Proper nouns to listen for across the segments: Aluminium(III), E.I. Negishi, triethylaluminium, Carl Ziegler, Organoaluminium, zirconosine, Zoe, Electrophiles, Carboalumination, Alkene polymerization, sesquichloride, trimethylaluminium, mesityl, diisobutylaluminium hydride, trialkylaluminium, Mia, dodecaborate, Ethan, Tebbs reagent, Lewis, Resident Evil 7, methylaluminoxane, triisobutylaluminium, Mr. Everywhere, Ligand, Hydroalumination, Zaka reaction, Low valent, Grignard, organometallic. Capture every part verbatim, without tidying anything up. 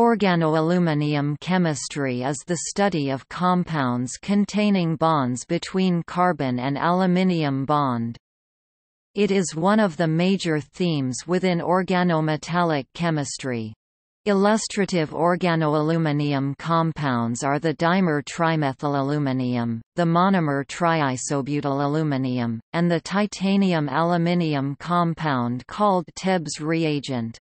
Organoaluminium chemistry is the study of compounds containing bonds between carbon and aluminium bond. It is one of the major themes within organometallic chemistry. Illustrative organoaluminium compounds are the dimer trimethylaluminium, the monomer triisobutylaluminium, and the titanium aluminium compound called Tebbs reagent.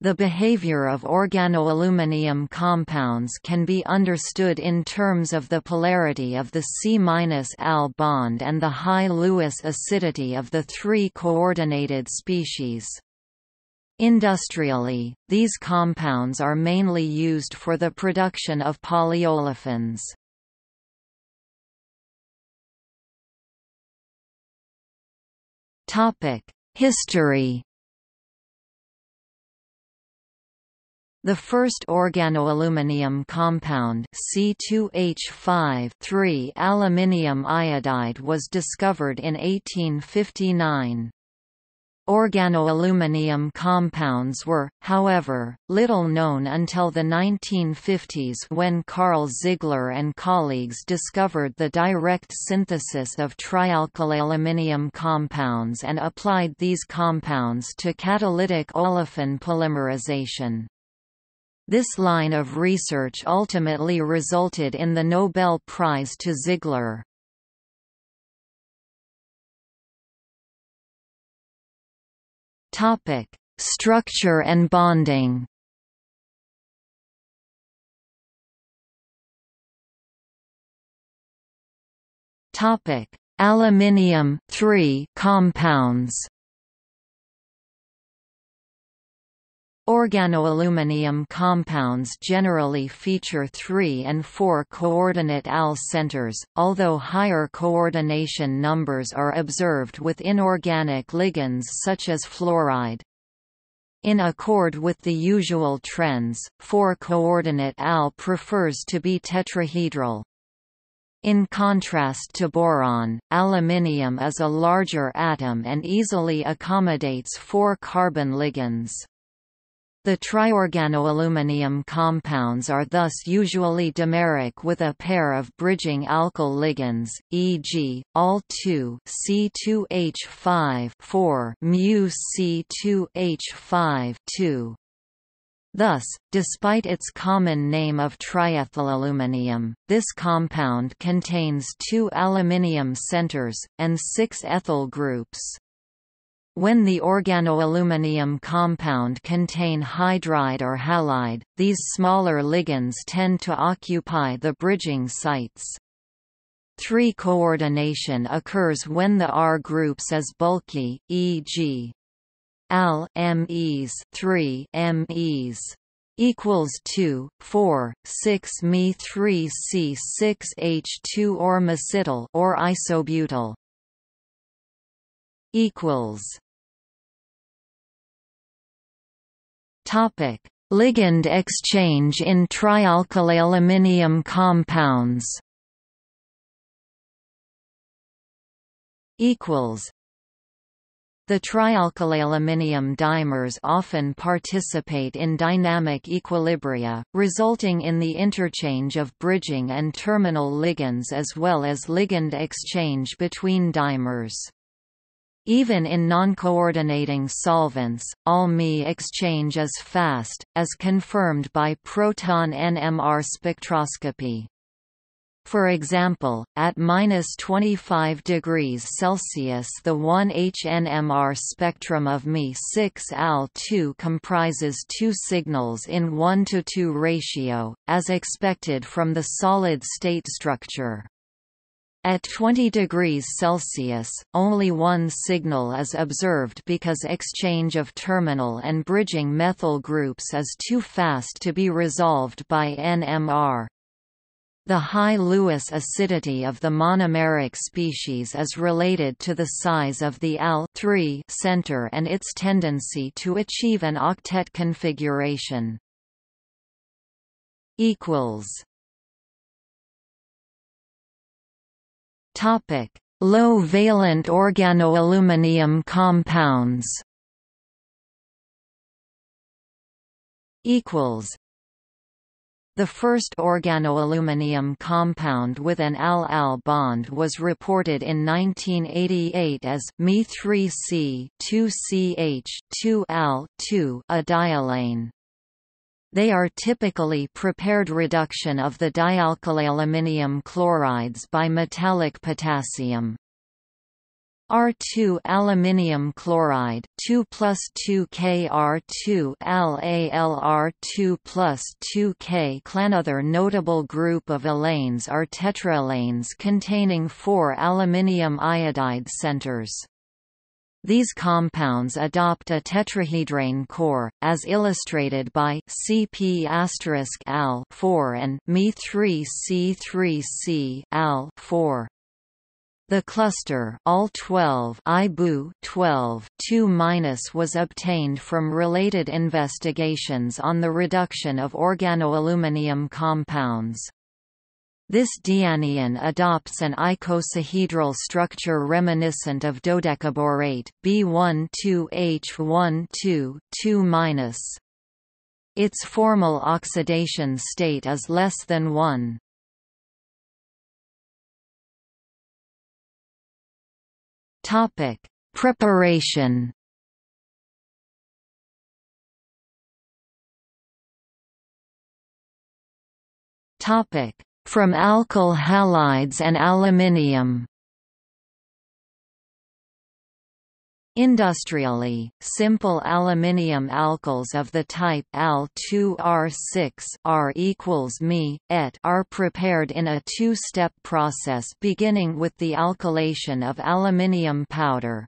The behavior of organoaluminium compounds can be understood in terms of the polarity of the C minus Al bond and the high Lewis acidity of the three coordinated species. Industrially, these compounds are mainly used for the production of polyolefins. History. The first organoaluminium compound C two H five three aluminium iodide was discovered in eighteen fifty-nine. Organoaluminium compounds were, however, little known until the nineteen fifties when Carl Ziegler and colleagues discovered the direct synthesis of trialkylaluminium compounds and applied these compounds to catalytic olefin polymerization. This line of research ultimately resulted in the Nobel Prize to Ziegler. Topic: Structure and bonding. Topic: Aluminium three compounds. Organoaluminium compounds generally feature three and four coordinate Al centers, although higher coordination numbers are observed with inorganic ligands such as fluoride. In accord with the usual trends, four coordinate Al prefers to be tetrahedral. In contrast to boron, aluminium is a larger atom and easily accommodates four carbon ligands. The triorganoaluminium compounds are thus usually dimeric with a pair of bridging alkyl ligands, for example, A L two C two H five four mu C two H five two. Thus, despite its common name of triethylaluminium, this compound contains two aluminium centers, and six ethyl groups. When the organoaluminium compound contain hydride or halide, these smaller ligands tend to occupy the bridging sites. Three coordination occurs when the R groups is bulky, for example, Al M Es three M Es equals two, four, six me three C six H two or mesityl or isobutyl. Equals. Topic: Ligand exchange in trialkylaluminium compounds. Equals. The trialkylaluminium dimers often participate in dynamic equilibria, resulting in the interchange of bridging and terminal ligands as well as ligand exchange between dimers. Even in non-coordinating solvents, all M E exchange is fast, as confirmed by proton N M R spectroscopy. For example, at minus twenty-five degrees Celsius the one H N M R spectrum of M E six A L two comprises two signals in one to two ratio, as expected from the solid-state structure. At twenty degrees Celsius, only one signal is observed because exchange of terminal and bridging methyl groups is too fast to be resolved by N M R. The high Lewis acidity of the monomeric species is related to the size of the Al center and its tendency to achieve an octet configuration. Topic: Low valent organoaluminium compounds. Equals. The first organoaluminium compound with an Al-Al bond was reported in nineteen eighty-eight as me three C two C H two Al two adialane. They are typically prepared reduction of the dialkylaluminium chlorides by metallic potassium. R two aluminium chloride two plus two K R two L A L R two plus two K clan. Other notable group of alanes are tetraalanes containing four aluminium iodide centers. These compounds adopt a tetrahedrane core, as illustrated by C P*Al four and me three C three C Al four. The cluster all twelve I B U twelve two minus was obtained from related investigations on the reduction of organoaluminium compounds. This dianion adopts an icosahedral structure reminiscent of dodecaborate B twelve H twelve two minus. Its formal oxidation state is less than one. Topic: Preparation. Topic: From alkyl halides and aluminium. Industrially, simple aluminium alkyls of the type Al two R six R equals me et are prepared in a two-step process beginning with the alkylation of aluminium powder.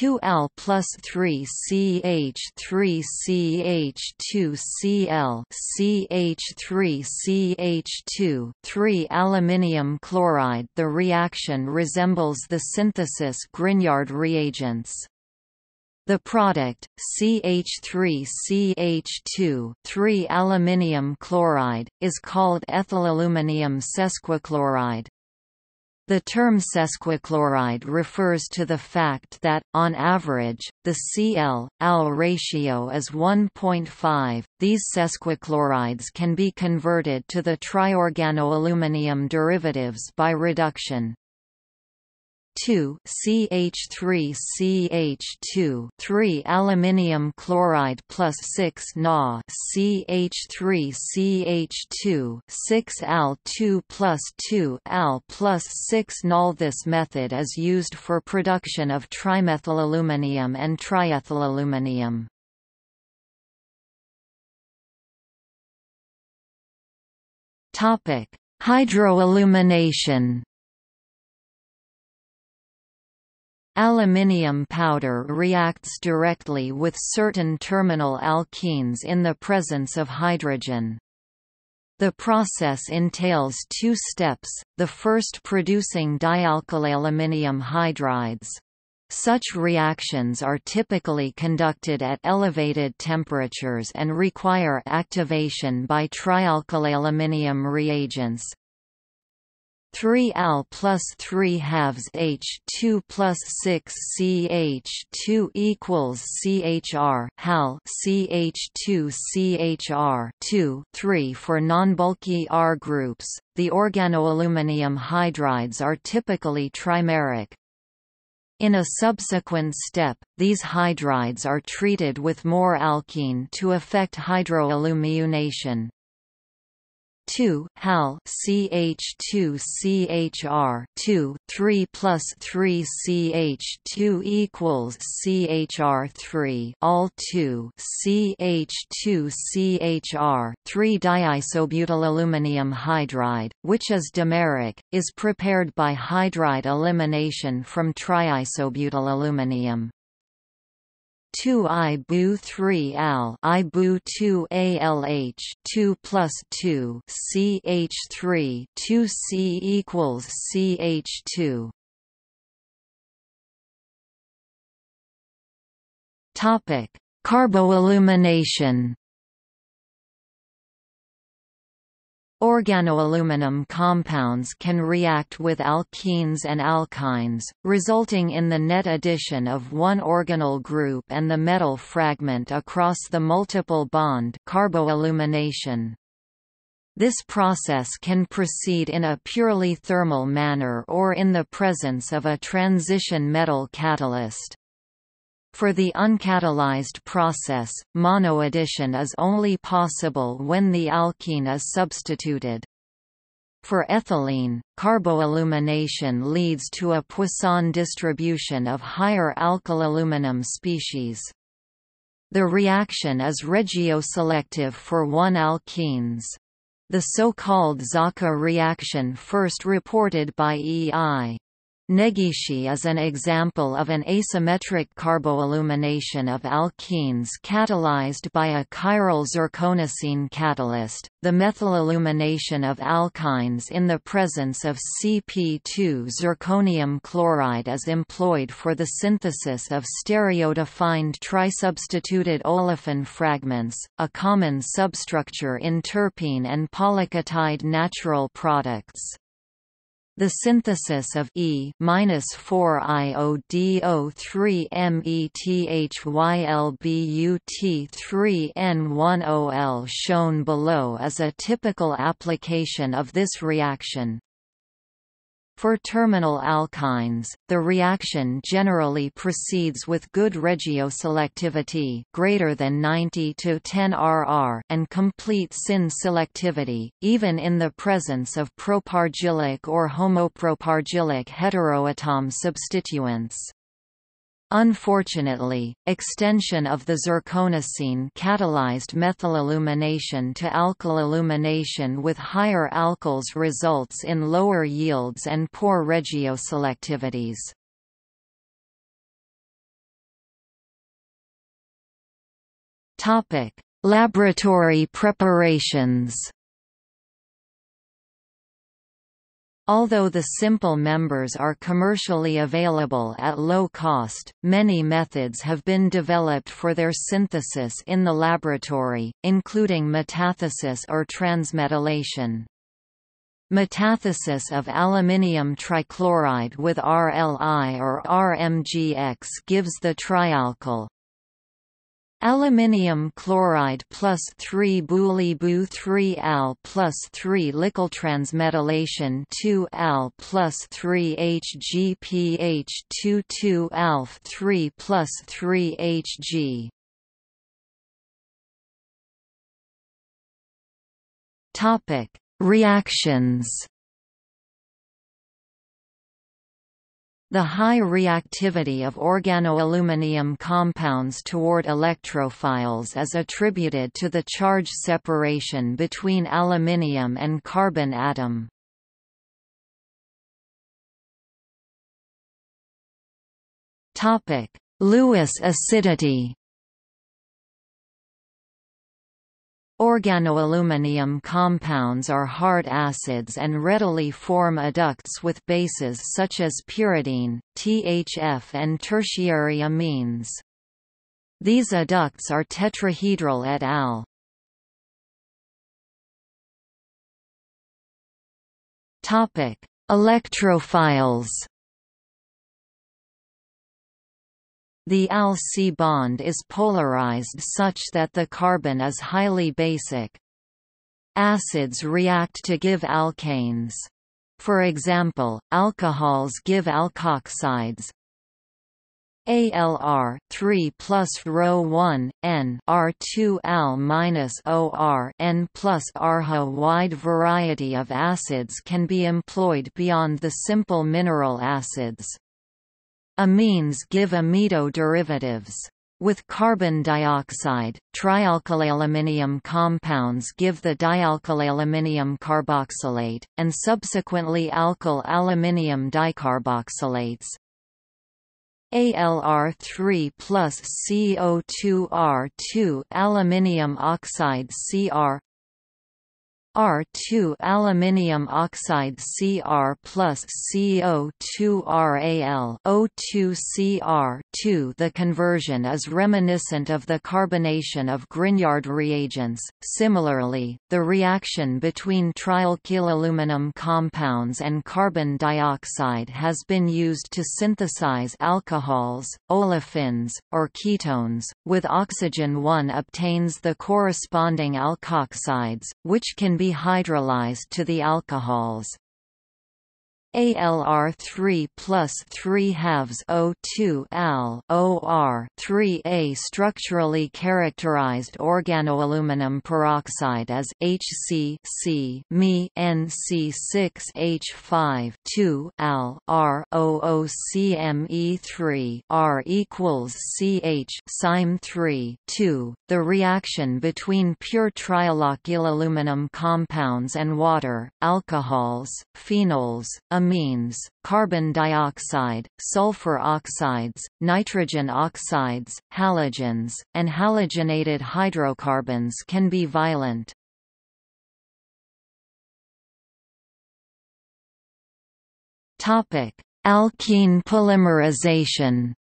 two Al plus three C H three C H two C L C H three C H two three aluminium chloride. The reaction resembles the synthesis Grignard reagents. The product, C H three C H two three aluminium chloride, is called ethylaluminium sesquichloride. The term sesquichloride refers to the fact that, on average, the C L Al ratio is one point five. These sesquichlorides can be converted to the triorganoaluminium derivatives by reduction. two C H three C H two three aluminium chloride plus six N A C H three C H two six Al two plus two Al plus six N A L. This method is used for production of trimethylaluminium and triethylaluminium. Topic: Hydroalumination. Aluminium powder reacts directly with certain terminal alkenes in the presence of hydrogen. The process entails two steps, the first producing dialkylaluminium hydrides. Such reactions are typically conducted at elevated temperatures and require activation by trialkylaluminium reagents. three Al plus three halves H two plus six C H two equals C H R H A L C H two C H R two three. For nonbulky R groups, the organoaluminium hydrides are typically trimeric. In a subsequent step, these hydrides are treated with more alkene to effect hydroalumination. two Hal C H two C H R two three plus three C H two equals C H R three Al two C H two C H R three diisobutalaluminium hydride, which is dimeric, is prepared by hydride elimination from triisobutalaluminium. two I B U three Al I B U two A L H two plus two C H three two C equals C H two. Topic: Carboalumination. Organoaluminum compounds can react with alkenes and alkynes, resulting in the net addition of one organal group and the metal fragment across the multiple bond, carboalumination. This process can proceed in a purely thermal manner or in the presence of a transition metal catalyst. For the uncatalyzed process, monoaddition is only possible when the alkene is substituted. For ethylene, carboalumination leads to a Poisson distribution of higher alkylaluminum species. The reaction is regioselective for one alkenes. The so-called Zaka reaction, first reported by E I Negishi, is an example of an asymmetric carboalumination of alkenes catalyzed by a chiral zirconosine catalyst. The methylaluminoxane of alkynes in the presence of C p two zirconium chloride is employed for the synthesis of stereodefined trisubstituted olefin fragments, a common substructure in terpene and polyketide natural products. The synthesis of E four I O D O three methylaluminoxane three N one O L shown below is a typical application of this reaction. For terminal alkynes, the reaction generally proceeds with good regioselectivity, greater than ninety to ten R R, and complete syn selectivity, even in the presence of propargylic or homopropargylic heteroatom substituents. Unfortunately, extension of the zirconosine-catalyzed methylaluminoxane to alkylalumination with higher alkyls results in lower yields and poor regioselectivities. Topic: Laboratory preparations. Although the simple members are commercially available at low cost, many methods have been developed for their synthesis in the laboratory, including metathesis or transmetallation. Metathesis of aluminium trichloride with R L I or R M G X gives the trialkyl. Aluminium chloride plus three bullibu three al plus three-licyl transmetallation two al plus three H G P H two two alpha three plus three H G. Topic: Reactions. The high reactivity of organoaluminium compounds toward electrophiles is attributed to the charge separation between aluminium and carbon atom. Topic: Lewis acidity. Organoaluminium compounds are hard acids and readily form adducts with bases such as pyridine, T H F and tertiary amines. These adducts are tetrahedral et al. Topic: Electrophiles. The Al C bond is polarized such that the carbon is highly basic. Acids react to give alkanes. For example, alcohols give alkoxides. A L R three plus R O one N R two al minus O R N plus R H A. Wide variety of acids can be employed beyond the simple mineral acids. Amines give amido derivatives. With carbon dioxide, trialkylaluminium compounds give the dialkylaluminium carboxylate, and subsequently alkyl aluminium dicarboxylates. A L R three plus C O two R two aluminium oxide C R R two aluminium oxide C R plus C O two R al O two C R two. The conversion is reminiscent of the carbonation of Grignard reagents. Similarly, the reaction between trialkylaluminium compounds and carbon dioxide has been used to synthesize alcohols, olefins, or ketones. With oxygen one obtains the corresponding alkoxides, which can be hydrolyzed to the alcohols A L R three plus three halves O two al O R three A. Structurally characterized organoaluminum peroxide as H C C Me N C six H five two al R O O C M E three R equals C H S I M three two. The reaction between pure trialkylaluminium compounds and water, alcohols, phenols, amines, carbon dioxide, sulfur oxides, nitrogen oxides, halogens, and halogenated hydrocarbons can be violent. Topic: Alkene polymerization.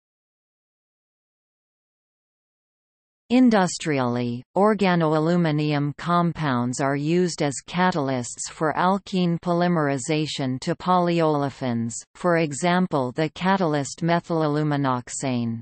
Industrially, organoaluminium compounds are used as catalysts for alkene polymerization to polyolefins, for example the catalyst methylaluminoxane.